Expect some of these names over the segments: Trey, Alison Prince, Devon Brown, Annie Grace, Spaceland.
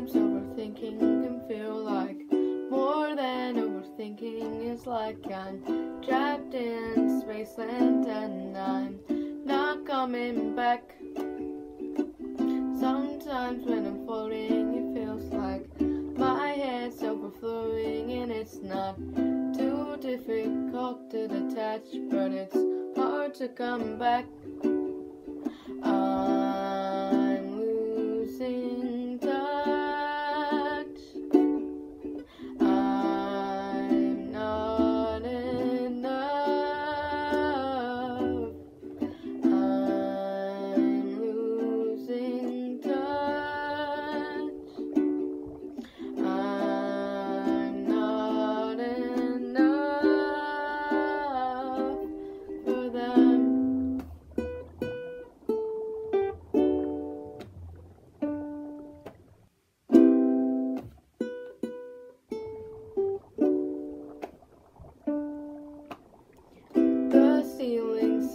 Sometimes overthinking can feel like more than overthinking is like I'm trapped in Spaceland and I'm not coming back. Sometimes when I'm floating it feels like my head's overflowing and it's not too difficult to detach, but it's hard to come back.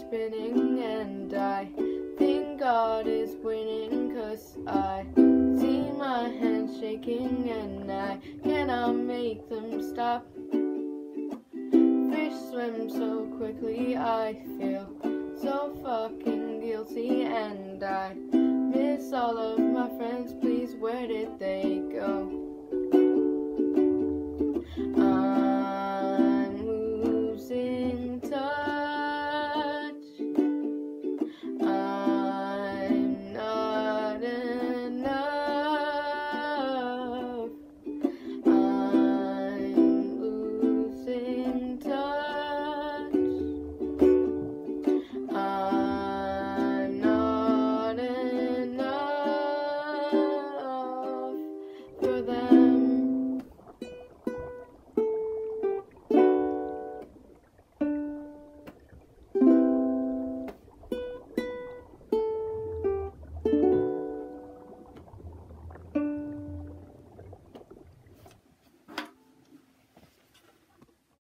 Spinning and I think God is winning, 'cause I see my hands shaking and I cannot make them stop. Fish swim so quickly, I feel so fucking guilty and I miss all of my friends. Please, where did they